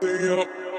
Big it up.